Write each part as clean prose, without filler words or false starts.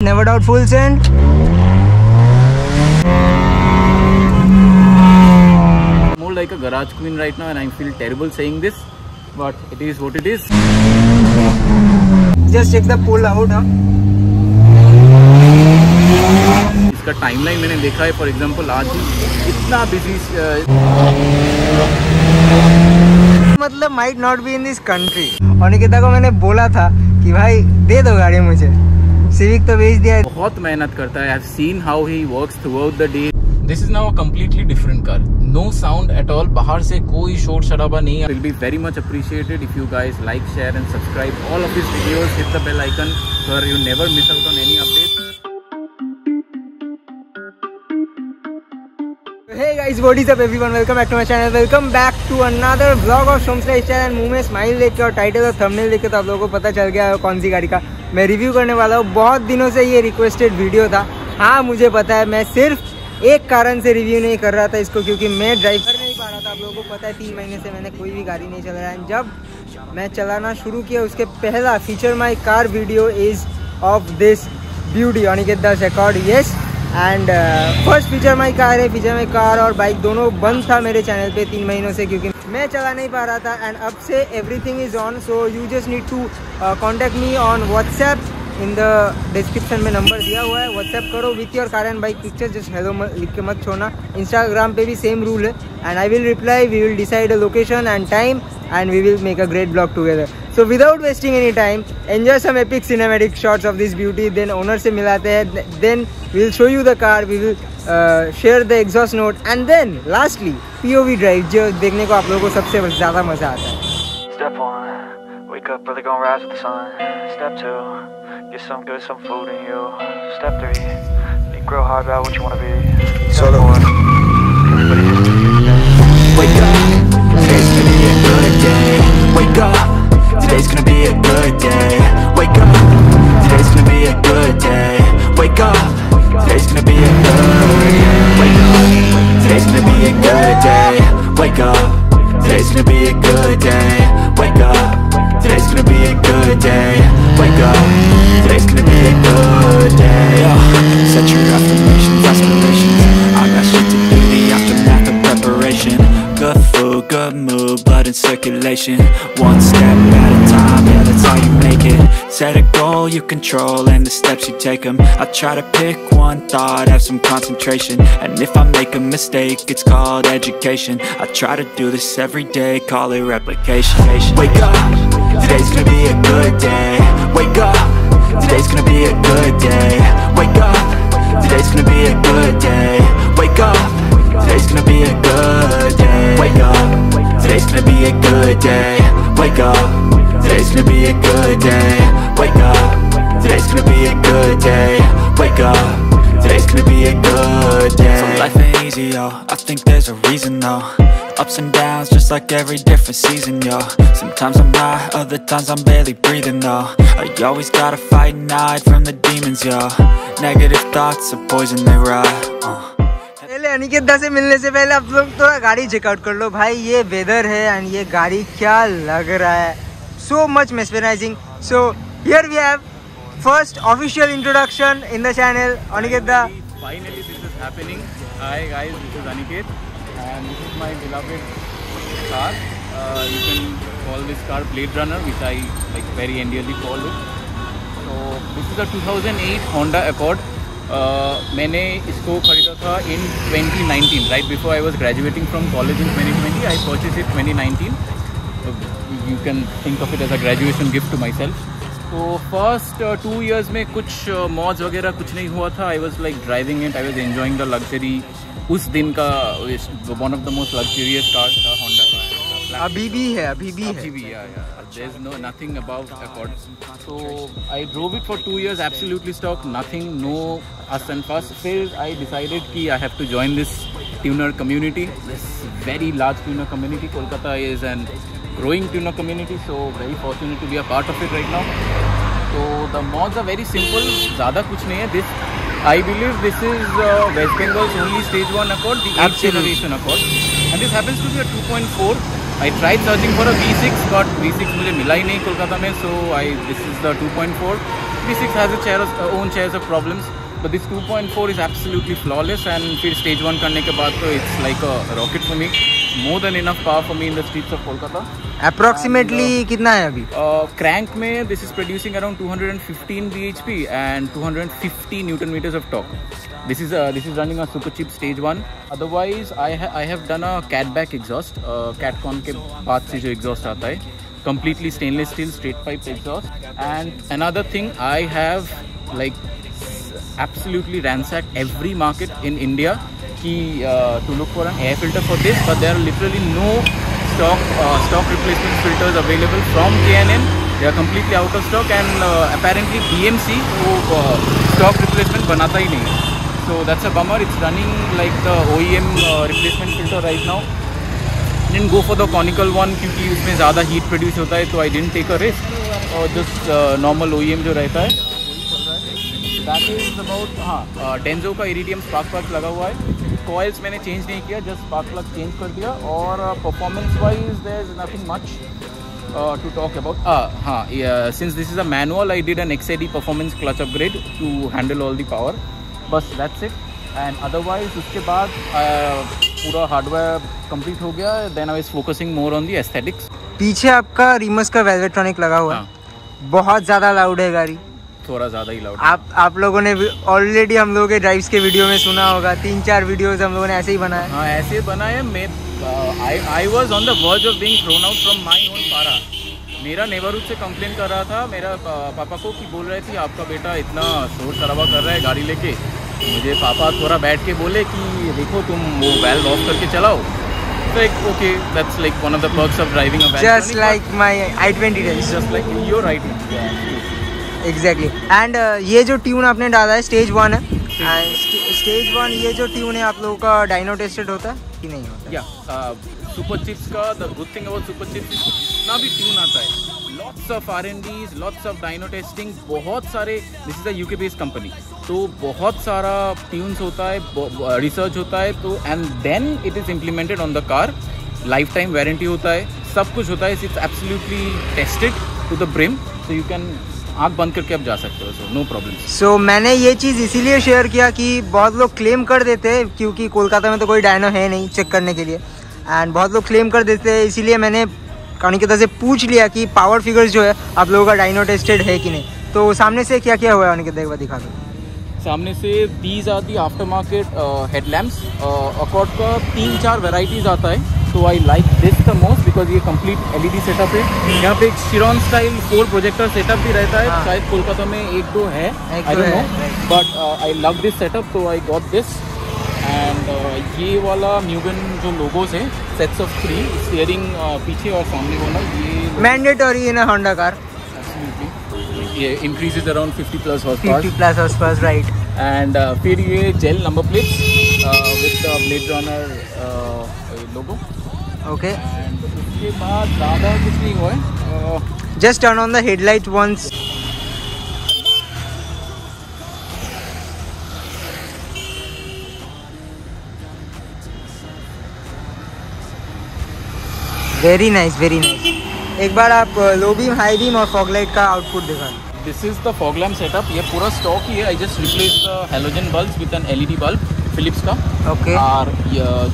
Never doubt full send. I'm more like a garage queen right now, and I feel terrible saying this, but it is what it is. Just check the pull out, huh? इसका timeline मैंने देखा है. For example, आज इतना busy. मतलब might not be in this country. Aniketa को मैंने बोला था कि भाई दे दो गाड़ी मुझे. सिविक तो बेच दिया है. बहुत मेहनत करता है. I have seen how he works throughout the day. This is now a completely different car. No sound at all. बाहर से कोई शोर शराबा नहीं है. It will be very much appreciated if you guys like, share and subscribe all of his videos. Hit the bell icon so you never miss out on any updates. Hey guys, what is up everyone? Welcome back to my channel. Welcome back to another vlog of Shom's Lifestyle. मुंह में smile देख के और title और thumbnail देख के तो आप लोगों को पता चल गया कौन सी गाड़ी का मैं रिव्यू करने वाला हूँ. बहुत दिनों से ये रिक्वेस्टेड वीडियो था. हाँ मुझे पता है, मैं सिर्फ एक कारण से रिव्यू नहीं कर रहा था इसको, क्योंकि मैं ड्राइव कर नहीं पा रहा था. आप लोगों को पता है 3 महीने से मैंने कोई भी गाड़ी नहीं चलाया. जब मैं चलाना शुरू किया उसके पहला feature my car video is of this beauty Aniket Das Accord. Yes and first feature my car है. फीचर माई कार और बाइक दोनों बंद था मेरे चैनल पे 3 महीनों से, क्योंकि मैं चला नहीं पा रहा था. एंड अब से everything is on. So you just need to contact me on WhatsApp. In the description में नंबर दिया हुआ है. व्हाट्सएप करो with your car and bike picture. Just hello लिख के मत छोड़ना. इंस्टाग्राम पे भी सेम रूल है. And I will reply. We will decide a location and time and we will make a great blog together. So without wasting any time enjoy some epic cinematic shots of this beauty. Then owner से मिलाते हैं. Then we will show you the car. We will share the exhaust note and then lastly POV drive, जो देखने को आप लोगों को सबसे ज़्यादा मज़ा आता है. Step one, wake up early, gonna rise with the sun. Step two, get some good, some food in you. Step three, think grow hard about what you wanna be. Step four, everybody has to be the best. Wake up, today's gonna be a good day. Wake up, today's gonna be a good day. Wake up, today's gonna be a good day. Wake up, today's gonna be a good day. Wake up. Today's gonna be a good day. Wake up. Today's gonna be a good day. Wake up. Today's gonna be a good day. Wake up. Today's gonna be a good day. Set your affirmations, aspirations. I got shit to do. The aftermath of preparation. Good food, good mood, blood in circulation. One step at a time. Yeah, that's how you make it. Set a goal you control and the steps you take them. I try to pick one thought, have some concentration. And if I make a mistake, it's called education. I try to do this every day, call it replication. Wake up, today's gonna be a good day. Wake up, today's gonna be a good day. Wake up, today's gonna be a good day. Wake up, today's gonna be a good day. Wake up, today's gonna be a good day. Wake up. Today's gonna be a good day. Wake up. Today's gonna be a good day. Wake up. Today's gonna be a good day. So life ain't easy, yo. I think there's a reason, though. Ups and downs, just like every different season, yo. Sometimes I'm high, other times I'm barely breathing, though. I always gotta fight and hide from the demons, yo. Negative thoughts are poison, they rot. पहले अनिकेत दा से मिलने से पहले आप लोग थोड़ा गाड़ी चेकआउट कर लो. भाई ये वेदर है एंड ये गाड़ी क्या लग रहा है. So much mesmerizing. So here we have first official introduction in the channel. Aniket da. Finally this is happening. Hi guys, this is Aniket and this is my beloved car. You can call this car Blade Runner, which I like very endearly call it. So this is a 2008 Honda Accord. मैंने इसको खरीदा था in 2019. Right before I was graduating from college in 2020, I purchased it 2019. So, you can think of it as a graduation gift to myself. So first 2 years में कुछ mods वगैरह कुछ नहीं हुआ था. I was like driving it. I was enjoying the luxury. उस दिन का one of the most luxurious cars था Honda का. अभी भी है. Yeah. There's no nothing above Accord. So I drove it for 2 years absolutely stock. Nothing, no fuss and fuss. Then I decided कि I have to join this tuner community. This very large tuner community. Kolkata is an growing tuner community, so very fortunate to be a part of it right now. So the mods are very simple. ज़्यादा कुछ नहीं है. This, I believe, this is West Bengal's only Stage 1 Accord, the 8th generation Accord, and this happens to be a 2.4. I tried searching for a V6, but V6 मुझे मिला ही नहीं कोलकाता में. So this is the 2.4. 3.36 has its own shares of problems, but this 2.4 is absolutely flawless. And फिर Stage One करने के बाद तो it's like a rocket for me, more than enough power for me in the streets of Kolkata. Approximately कितना है अभी? Crank में this is producing around 215 bhp and 250 Newton meters of torque. This is running a super cheap Stage One. Otherwise I have done a catback exhaust. Catcon के बाद से जो exhaust आता है, completely stainless steel straight pipe exhaust. And another thing, I have like absolutely ransacked every market in India to look for an air filter for this, but there are literally no stock replacement filters available from K&N. They are completely out of stock, and apparently BMC वो stock replacement बनाता ही नहीं है. So that's a bummer. It's running like the OEM replacement filter right now. I didn't go for the conical one क्योंकि उसमें ज़्यादा heat produce होता है, तो I didn't take a risk, और just normal OEM जो रहता है. That is about, हाँ, Denso का Iridium spark plug लगा हुआ है. Coils मैंने change नहीं किया, just spark plug change कर दिया. और performance wise there is nothing much to talk about. हाँ, since this is a manual, I did an Exedy performance clutch upgrade to handle all the power. बस that's it. And otherwise उसके बाद पूरा hardware complete हो गया. Then I was focusing more on the aesthetics. पीछे आपका Remus का Valvetronic लगा हुआ है. बहुत ज़्यादा लाउड है गाड़ी, थोड़ा ज़्यादा ही लाउड. आप लोगों ने ऑलरेडी हम लोगों के ड्राइव्स के वीडियो में सुना होगा, 3-4 वीडियोस हम लोगों ने ऐसे ही बनाए. हाँ, ऐसे बनाए. I was on the verge of being thrown out from my own पारा. मेरा नेबरहुड से कंप्लेन कर रहा था मेरा पापा को, कि बोल रहे थे आपका बेटा इतना शोर शराबा कर रहा है गाड़ी लेके. मुझे पापा थोड़ा बैठ के बोले कि देखो तुम वो वैल्व ऑफ करके चलाओ. Like okay, that's like one of the perks of driving a valve. Just like my i20 race, just like your i20. Exactly. And ये जो ट्यून आपने डाला है स्टेज वन है. एंड स्टेज वन ये जो ट्यून है आप लोगों का डायनो टेस्टेड होता है कि नहीं होता? या सुपर चिप्स का the good thing about super chips, जितना भी ट्यून आता है, lots of R&Ds, lots of dyno testing, बहुत सारे. This is a UK based company, तो बहुत सारा ट्यून्स होता है, रिसर्च होता है, तो and then it is implemented on the car. Lifetime warranty होता है, सब कुछ होता है. It's absolutely tested to the brim, so you can आँख बंद करके आप जा सकते हो, सो नो प्रॉब्लम. सो मैंने ये चीज़ इसीलिए शेयर किया कि बहुत लोग क्लेम कर देते हैं, क्योंकि कोलकाता में तो कोई डायनो है नहीं चेक करने के लिए, एंड बहुत लोग क्लेम कर देते हैं. इसीलिए मैंने अनिकेत से पूछ लिया कि पावर फिगर्स जो है आप लोगों का डायनो टेस्टेड है कि नहीं. तो सामने से क्या क्या हुआ अनिकेत, एक बार दिखा दो सामने से. These are the aftermarket headlamps. Accord का 3-4 वेराइटीज आता है, तो I like this the most because ये कंप्लीट LED सेटअप है. यहाँ पे एक शिरॉन स्टाइल 4 प्रोजेक्टर सेटअप भी रहता है. शायद कोलकाता में 1-2 है, I don't know, but I love this setup, तो आई गॉट दिस. एंड ये वाला म्यूगन जो लोगोस है, सेट्स ऑफ 3 स्टीयरिंग पीछे और सामने वाला, ये मैंडेटरी है ना होंडा कार. एब्सोल्युटली ये increases around 50 plus horsepower, right. And फिर ये gel number plates with the blade runner logo. Okay, and उसके बाद ज़्यादा कुछ नहीं हुआ है. Just turn on the headlight once. Very nice, very nice. एक बार आप लो बीम, हाई बीम और फॉगलाइट का आउटपुट दिखा. This is the foglamp setup. ये पूरा स्टॉक ही है. I just replace the halogen bulbs with an LED bulb Philips का. ओके. और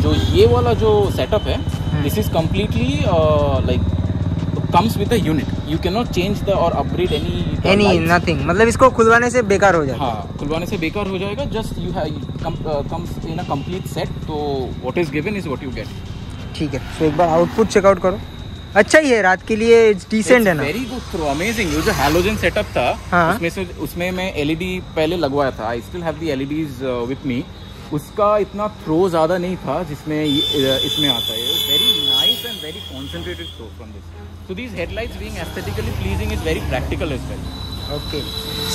जो ये वाला जो सेटअप है, this is completely like comes with a unit. You can not change the और अपग्रेड एनी नथिंग. मतलब इसको खुलवाने से बेकार हो जाएगा. हाँ, खुलवाने से बेकार हो जाएगा. Just you have comes in a complete set, तो what is given is what you get. ठीक है. सो एक बार आउटपुट चेकआउट करो. अच्छा ही है रात के लिए, डिसेंट है ना. Very good throw, amazing. जो हैलोजन सेटअप था, हाँ? उसमें मैं LED पहले लगवाया था. I still have the LEDs with me. उसका इतना थ्रो ज़्यादा नहीं था जिसमें इसमें आता है. Very nice and very concentrated throw from this. So these headlights being aesthetically pleasing is very practical as well. Okay,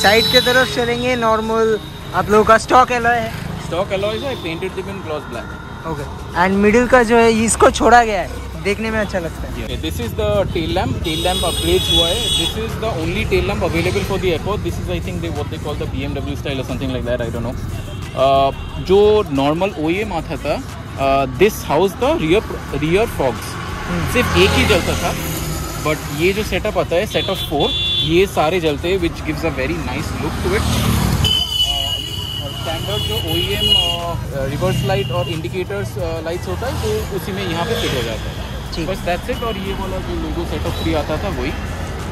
side के तरफ चलेंगे. नॉर्मल आप लोगों का स्टॉक एलॉय है. स्टॉक एलॉय है, painted with in gloss black. Okay. And middle का जो है इसको छोड़ा गया है, देखने में अच्छा लगता है. This is the tail lamp. Tail lamp upgrade हुआ है. This is the only tail lamp available for the Accord. This is I think they what they call the BMW style और something like that, I don't know. जो normal OEM आता था, this house the rear fogs सिर्फ एक ही जलता था, but ये जो सेटअप आता है, सेट ऑफ 4, ये सारे जलते हैं which gives a very nice look to it. Standard जो OEM रिवर्स लाइट और इंडिकेटर्स लाइट्स होता है वो उसी में यहाँ पे फिट हो जाता है, बस दैट्स इट। और ये वाला जो लोगो सेटअप फ्री आता था वही।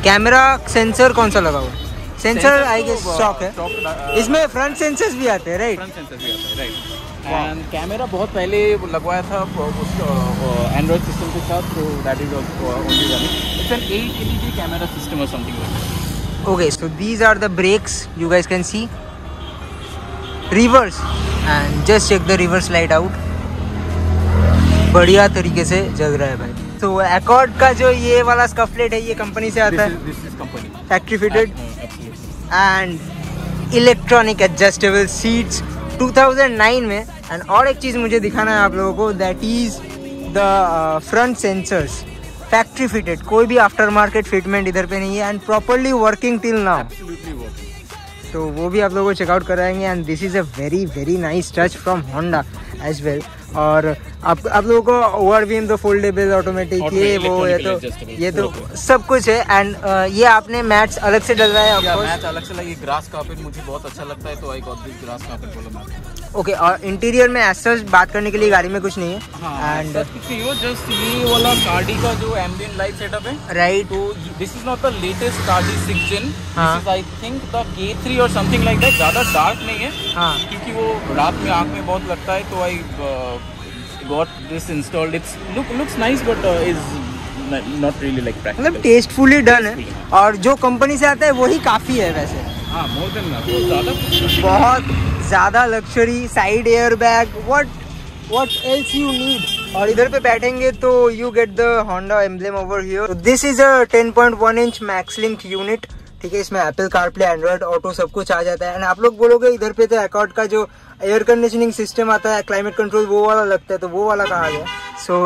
कैमरा सेंसर कौन सा लगा हुआ है? सेंसर आई गेस स्टॉक है। इसमें फ्रंट सेंसर्स भी आते हैं राइट? फ्रंट सेंसर्स भी आते हैं राइट। एंड कैमरा बहुत पहले लगवाया था उस एंड्रॉइड सिस्टम के साथ, तो that is only one. It's an 8 LED camera system और something like that. Okay so these are the brakes, you guys can see reverse and just check the reverse light out. बढ़िया तरीके से जग रहा है भाई। तो Accord का जो ये वाला स्कफलेट है ये कंपनी से आता है, factory fitted and electronic adjustable seats 2009 में। एंड और एक चीज़ मुझे दिखाना है आप लोगों को, that is the front sensors factory fitted, कोई भी आफ्टर मार्केट फिटमेंट इधर पे नहीं है and properly working till now, तो वो भी आप लोगों को चेकआउट कराएंगे। And this is a very very nice touch from Honda as well. और आप लोगों को ओवरव्हीम, तो फोल्डेबल, ऑटोमेटिक, ये वो, ये तो सब कुछ है। एंड ये आपने मैट्स अलग से डलवाया है? मैट्स अलग से लगे, ग्रास कारपेट मुझे बहुत अच्छा लगता है तो I got this grass carpet बोला मैट। ओके, और इंटीरियर में ऐसा बात करने के लिए गाड़ी में कुछ नहीं है एंड जस्ट ये वाला कार्डी का जो एम्बिएंट लाइट सेटअप है राइट, तो this is not the latest Cardi 6 gen, this is I think the K3 or something like that. ज्यादा डार्क नहीं है क्योंकि वो रात में आंख में बहुत लगता है, तो आई got this installed. It's looks nice but is not really like practical. मतलब tastefully done है और जो कंपनी से आता है वही काफ़ी है वैसे। हाँ, more than enough, बहुत ज़्यादा luxury, side air bag, what else you need। और इधर पे बैठेंगे तो you get the Honda emblem over here. This is a 10.1 inch Maxlink unit, ठीक है। इसमें Apple CarPlay, Android Auto सब कुछ आ जाता है। एंड आप लोग बोलोगे इधर पे तो Accord का जो एयर कंडीशनिंग सिस्टम आता है, क्लाइमेट कंट्रोल, वो वाला लगता है, तो वो वाला कहाँ गया? So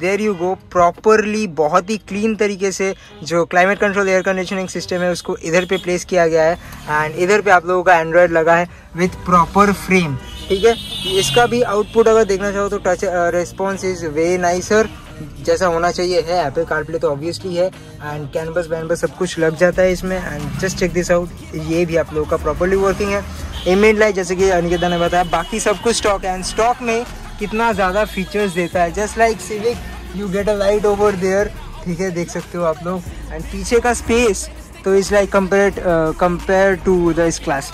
there you go, properly बहुत ही क्लीन तरीके से जो climate control air conditioning system है उसको इधर पे प्लेस किया गया है। एंड इधर पे आप लोगों का एंड्रॉयड लगा है विथ प्रॉपर फ्रेम, ठीक है। इसका भी आउटपुट अगर देखना चाहो तो touch response is way nicer, जैसा होना चाहिए है। एप्पल कारप्ले तो ऑब्वियसली है एंड कैनबस वैनबस सब कुछ लग जाता है इसमें। And just check this out, ये भी आप लोगों का प्रॉपरली वर्किंग है। एमेड लाइट जैसे कि अनिकेत ने बताया, बाकी सब कुछ स्टॉक है। एंड स्टॉक में कितना ज़्यादा फीचर्स देता है, just like Civic you get a light over there, ठीक है, देख सकते हो आप लोग। एंड पीछे का स्पेस तो is like compare to this class,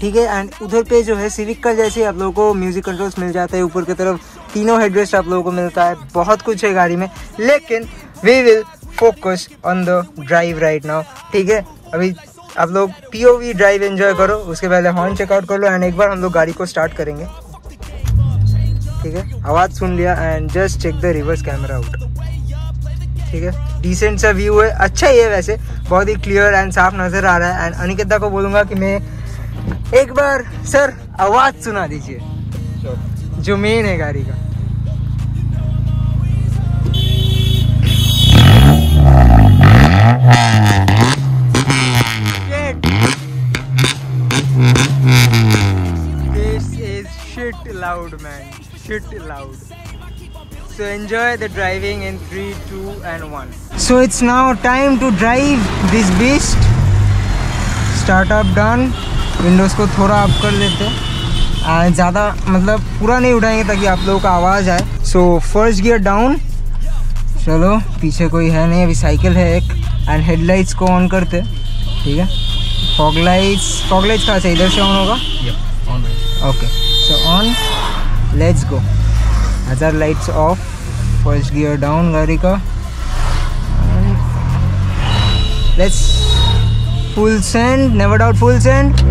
ठीक है। एंड उधर पे जो है सिविक का जैसे आप लोगों को म्यूज़िक कंट्रोल्स मिल जाता है, ऊपर की तरफ तीनों हेडरेस्ट आप लोगों को मिलता है, बहुत कुछ है गाड़ी में। लेकिन we will focus on the drive right now, ठीक है। अभी आप लोग POV ड्राइव एंजॉय करो, उसके पहले हॉर्न चेकआउट कर लो एंड एक बार हम लोग गाड़ी को स्टार्ट करेंगे, ठीक है। आवाज़ सुन लिया and just check the reverse camera out, ठीक है। डिसेंट सा व्यू है, अच्छा ही है वैसे, बहुत ही क्लियर एंड साफ नज़र आ रहा है। एंड अनिकेता को बोलूँगा कि मैं एक बार सर आवाज़ सुना दीजिए जो मेन है गाड़ी का। Loud man, shit loud. So enjoy the driving in 3, 2, and 1. So it's now time to drive this beast. Start up done. Windows को थोड़ा up कर लेते हैं, ज़्यादा मतलब पूरा नहीं उठाएंगे ताकि आप लोगों का आवाज़ आए। So first gear down. चलो पीछे कोई है नहीं, अभी साइकिल है एक। And headlights को on करते, ठीक है। Fog lights कहाँ से, इधर से on होगा? Yep, on होगा। Okay. So on, let's go. Other lights off. First gear down, गाड़ी का. And let's full send. Never doubt full send.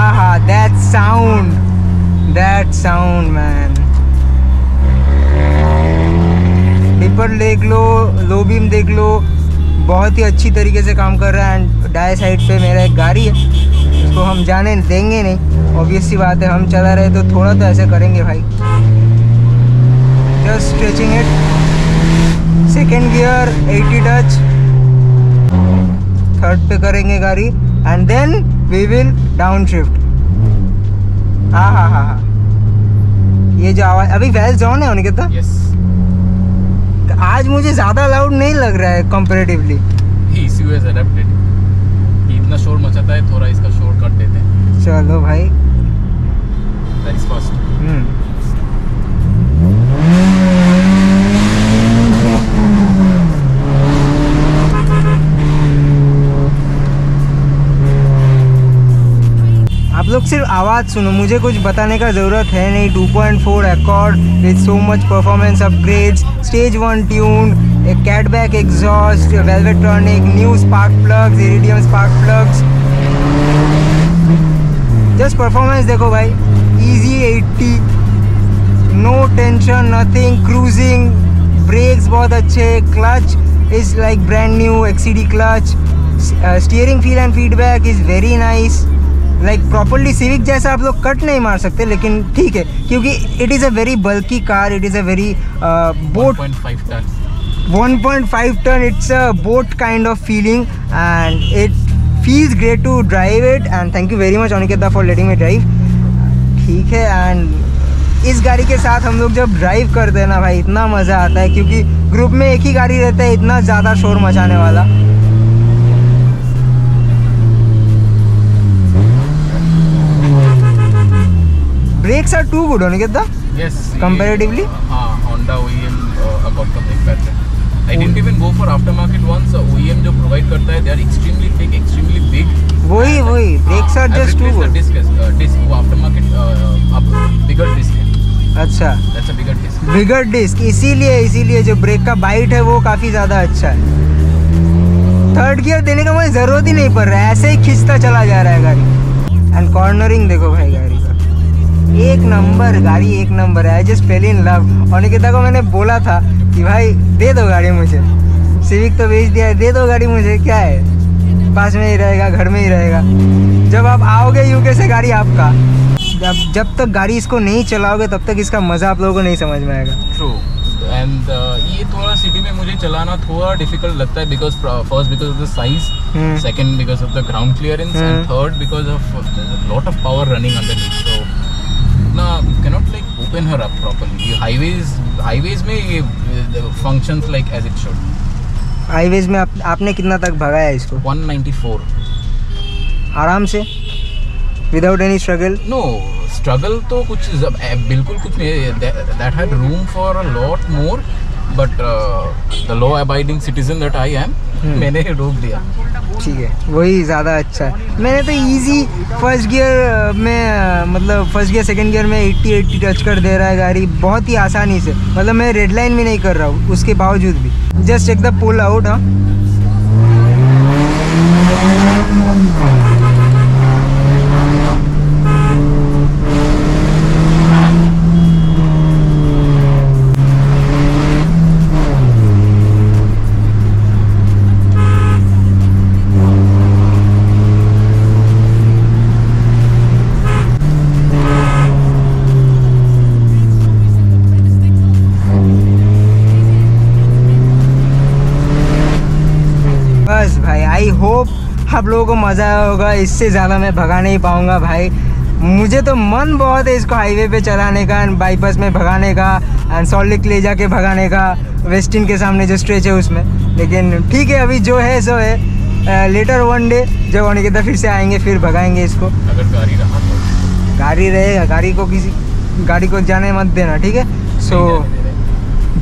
Aha, that sound, man. Dipper देख लो, low beam देख लो, बहुत ही अच्छी तरीके से काम कर रहा है। एंड डाय साइड पे मेरा एक गाड़ी है, उसको हम जाने देंगे नहीं, ऑब्वियस सी बात है। हम चला रहे तो थोड़ा तो ऐसे करेंगे भाई। Just stretching it, second gear 80 touch, third पे करेंगे गाड़ी and then we will downshift. हाँ, ये जो आवाज़ अभी वेल जोन है उनके, तो आज मुझे ज्यादा लाउड नहीं लग रहा है कंपैरेटिवली। इसी वे से अडॉप्टेड, इतना शोर मचाता है, थोड़ा इसका शोर कट देते हैं। चलो भाई दैट्स फास्ट। आप लोग सिर्फ आवाज़ सुनो, मुझे कुछ बताने का ज़रूरत है नहीं। 2.4 Accord with so much performance upgrades, stage one tune, catback exhaust, Valvetronic, new spark plugs, iridium spark plugs. Just performance देखो भाई, easy 80, no tension, nothing, cruising, brakes बहुत अच्छे, clutch is like brand new Exedy clutch, steering feel and feedback is very nice. Like properly Civic जैसा आप लोग cut नहीं मार सकते, लेकिन ठीक है क्योंकि it is a very bulky car, it is a very boat 1.5 ton, it's a boat kind of feeling and it feels great to drive it. And thank you very much Aniket for letting me drive. ठीक है, and इस गाड़ी के साथ हम लोग जब drive करते हैं ना भाई, इतना मज़ा आता है क्योंकि ग्रुप में एक ही गाड़ी रहता है इतना ज़्यादा शोर मचाने वाला। Brakes are too good, Aniket da? Yes. Comparatively? Honda OEM Accord ka brake pad hai. I didn't even go for aftermarket ones. OEM जो provide करता है, they are extremely thick, extremely big. वही brakes are just too good. Disc वो aftermarket bigger disc है. अच्छा. That's a bigger disc. Bigger disc. इसीलिए जो brake का bite है वो काफी ज़्यादा अच्छा है. Third gear देने का मुझे ज़रूरत ही नहीं पड़ रहा है, ऐसे ही खींचता चला जा रहा है गाड़ी। And cornering देखो भाई गाड़ी का, एक नंबर गाड़ी, एक नंबर है। I just fell in love. Aniketa को मैंने बोला था कि भाई दे दो गाड़ी मुझे, सिविक तो बेच दिया है, दे दो गाड़ी मुझे, क्या है पास में ही रहेगा, घर में ही रहेगा। जब आप आओगे यूके से गाड़ी आपका, जब तक गाड़ी इसको नहीं चलाओगे तब तक इसका मज़ा आप लोगों को नहीं समझ में आएगा। ट्रू। एंड ये थोड़ा सिटी में मुझे चलाना थोड़ा डिफिकल्ट लगता है, because first because of the size, second because of the ground clearance, and third because of lot of power running underneath. So you cannot like open her up properly. highways में functions like as it should. highways में आपने कितना तक भगाया इसको? 194 आराम से, without any struggle. no struggle तो कुछ बिल्कुल कुछ नहीं, that had room for a lot more, but the law abiding citizen that I am, मैंने रोक दिया। ठीक है, वही ज़्यादा अच्छा है। मैंने तो इजी फर्स्ट गियर में, मतलब फर्स्ट गियर सेकंड गियर में 80 टच कर दे रहा है गाड़ी बहुत ही आसानी से, मतलब मैं रेड लाइन भी नहीं कर रहा हूँ उसके बावजूद भी। Just check the pull out. हाँ, बस भाई आई होप आप लोगों को मज़ा आया होगा। इससे ज़्यादा मैं भगा नहीं पाऊँगा भाई, मुझे तो मन बहुत है इसको हाईवे पे चलाने का एंड बाईपास में भगाने का एंड सॉलिक ले जाके भगाने का, वेस्टिन के सामने जो स्ट्रेच है उसमें। लेकिन ठीक है, अभी जो है सो है। लेटर वन डे जब अनिकेता फिर से आएंगे फिर भगाएंगे इसको, अगर गाड़ी रहा तो। गाड़ी रहेगा, गाड़ी को जाने मत देना, ठीक है। So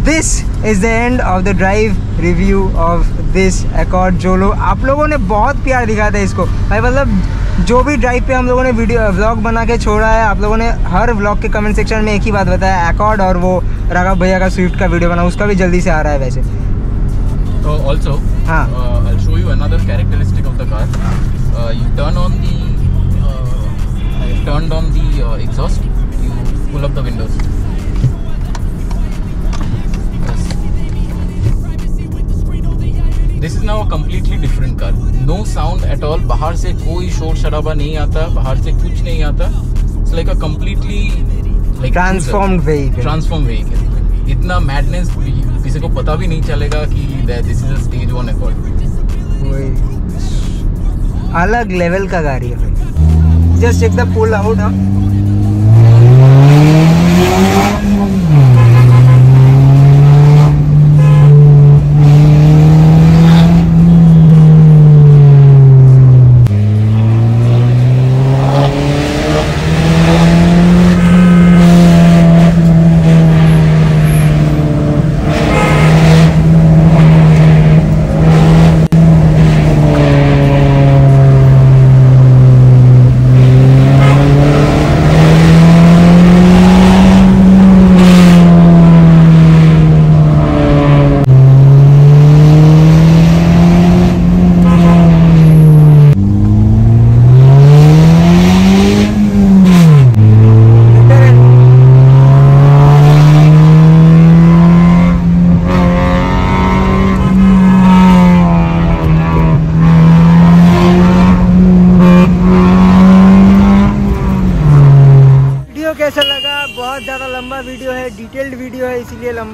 this is the end of the drive review of this Accord जोलो। आप लोगों ने बहुत प्यार दिखाया था इसको भाई, मतलब जो भी ड्राइव पे हम लोगों ने वीडियो व्लॉग बना के छोड़ा है, आप लोगों ने हर व्लॉग के कमेंट सेक्शन में एक ही बात बताया Accord। और वो राघव भैया का स्विफ्ट का वीडियो बना, उसका भी जल्दी से आ रहा है वैसे। तो ऑल्सो हाँ, I'll show you another characteristic of the car. You turned on the exhaust, you pull up the windows. This is now a completely different car. No sound at all. बाहर से कोई शोर शराबा नहीं आता, बाहर से कुछ नहीं आता। It's like a completely transformed vehicle. इतना madness किसी को पता भी नहीं चलेगा कि this is a stage one Accord. अलग लेवल का गाड़ी है। Just check the pull out हम।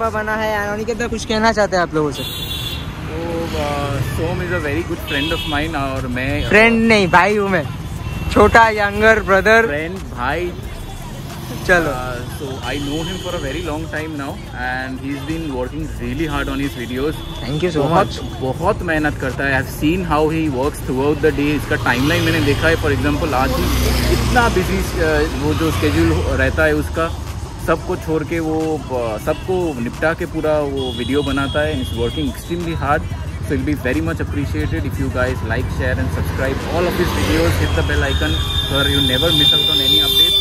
लंबा बना है। अनिकेत कुछ कहना चाहते हैं आप लोगों से? Som is a very good friend of mine, और मैं फ्रेंड नहीं भाई हूँ, मैं छोटा यंगर ब्रदर फ्रेंड भाई। चलो so I know him for a very long time now and he's been working really hard on his videos. Thank you so much. बहुत मेहनत करता है। I've seen how he works throughout the day. इसका timeline मैंने देखा है। For example आज ही इतना बिजी वो जो स्केड्यूल रहता है उसका, सबको छोड़ के वो सबको निपटा के पूरा वो वीडियो बनाता है। He's working extremely hard. So it'll be very much appreciated if you guys like, share and subscribe all of his videos. Hit the bell icon so you never miss out on any updates.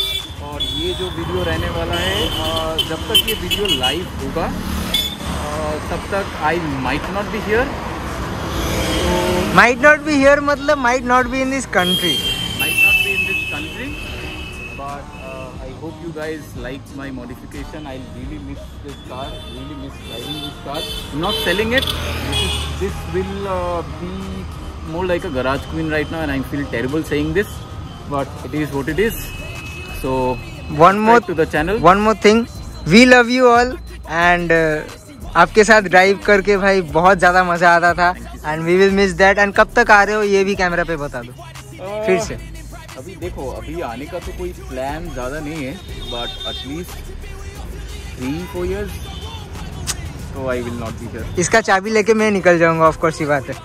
ये जो video रहने वाला है जब तक ये video live होगा तब तक I might not be here. Might not be here मतलब might not be in this country, might not be in this country. But I hope you guys like my modification. I really miss this car, really miss driving this car, not selling it. This will be more like a garage queen right now and I feel terrible saying this, but it is what it is. So one more thing, we love you all and आपके साथ drive करके भाई बहुत ज़्यादा मज़ा आता था and we will miss that। and कब तक आ रहे हो ये भी कैमरा पे बता दो फिर से। अभी देखो अभी आने का तो कोई प्लान ज़्यादा नहीं है, but at least 3-4 years so I will not be here। इसका चाबी लेके मैं निकल जाऊँगा, ऑफ कोर्स ये बात है।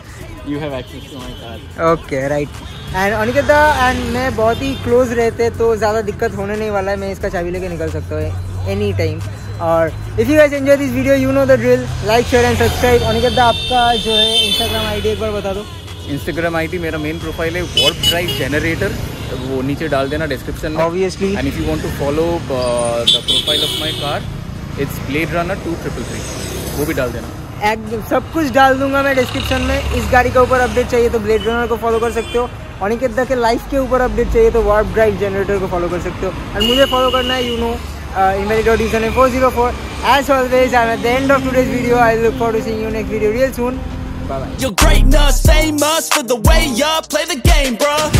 You have access to my car. Okay, right. And Aniket and मैं बहुत ही क्लोज रहते तो ज़्यादा दिक्कत होने नहीं वाला है। मैं इसका चाबी लेके निकल सकता हूँ एनी टाइम। और if you guys enjoy this video you know the drill, like share and subscribe. Aniket आपका जो है इंस्टाग्राम आईडी एक बार बता दो। इंस्टाग्राम आईडी मेरा मेन प्रोफाइल है वॉर्प ड्राइव जनरेटर, वो नीचे डाल देना डिस्क्रिप्शन में obviously. And if you want to follow the profile of my car it's blade runner 2333, वो भी डाल देना। सब कुछ डाल दूंगा मैं डिस्क्रिप्शन में। इस गाड़ी के ऊपर अपडेट चाहिए तो ब्लेड रनर को फॉलो कर सकते हो। अनिकेत दा के लाइफ के ऊपर अपडेट चाहिए तो वार्प ड्राइव जनरेटर को फॉलो कर सकते हो। और मुझे फॉलो करना है you know email.username404। As always I am at the end of today's video. I look forward to seeing you next video real soon. Bye bye. Your greatness famous for the way you play the game bro.